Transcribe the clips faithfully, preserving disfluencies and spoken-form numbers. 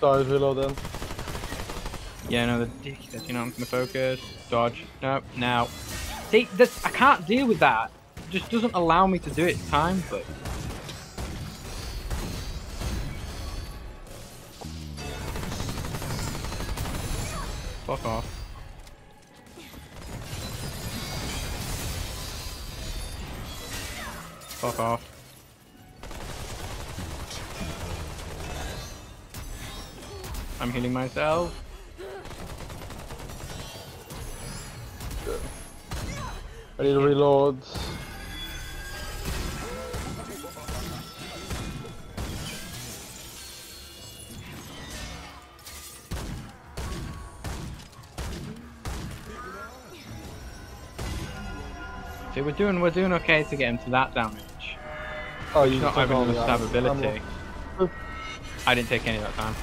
Sorry, reload then. Yeah, no, the dick that you're not gonna focus. Dodge. No, now. See, this, I can't deal with that. It just doesn't allow me to do it in time, but. Fuck off. Fuck off. I'm healing myself. Good. I need to reload. See, we're doing we're doing okay to get him to that damage. Oh, you not having the stab ability. I didn't take any of that time.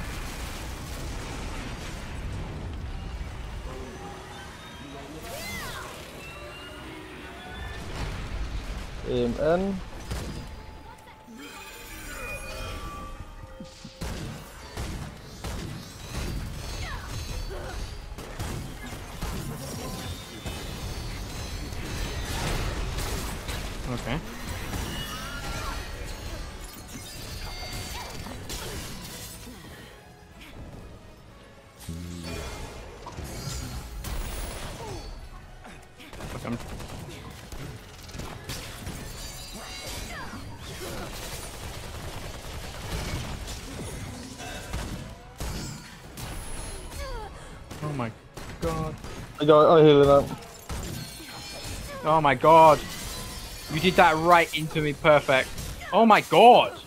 Aim in. Okay. Fuck, I'm Oh my god. I got I healed it up. Oh my god. You did that right into me, perfect. Oh my god!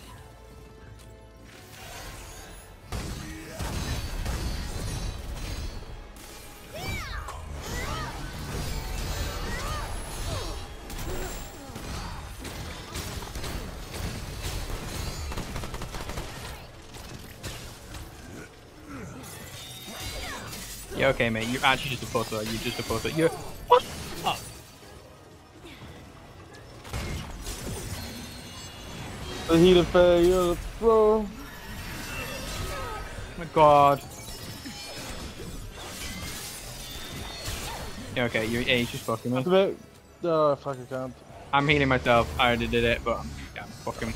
Yeah, okay, mate. You're actually just a putter. You're just a putter. You're. What? Oh. The healer failure, bro. Oh my god. Yeah, okay. You're yeah, just fucking me. Bit... Oh, fuck, I can't. I'm healing myself. I already did it, but I'm yeah, fucking.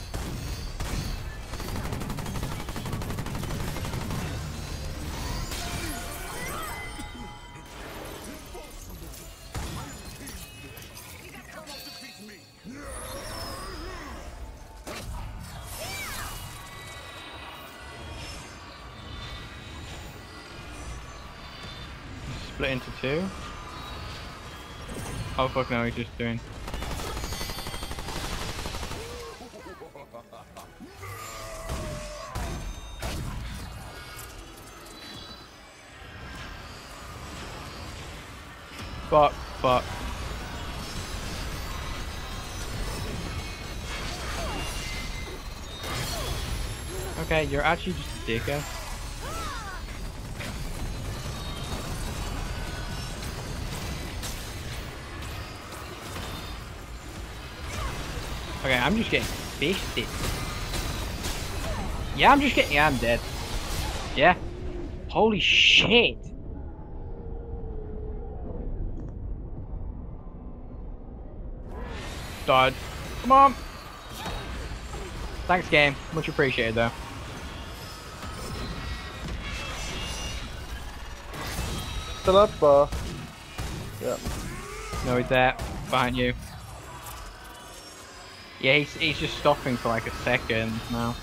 Split into two. Oh fuck no, he's just doing. Fuck, fuck. Okay, you're actually just a dickhead. Okay, I'm just getting fisted. Yeah, I'm just getting. Yeah, I'm dead. Yeah. Holy shit. Dodge. Come on. Thanks, game. Much appreciated, though. Still up, bar. Yeah. No, he's there. Behind you. Yeah, he's, he's just stopping for like a second now.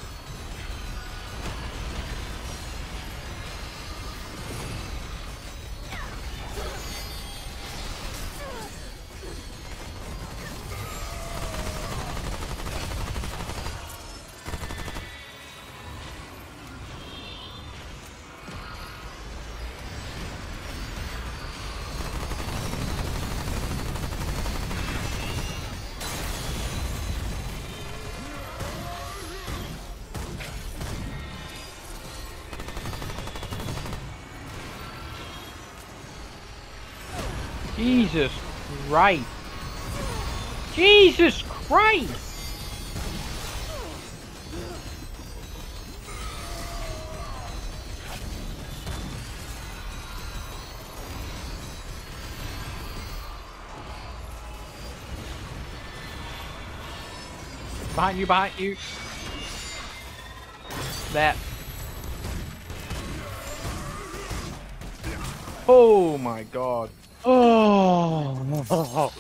Jesus Christ! Jesus Christ! Behind you, behind you. That. Oh my god. Oh.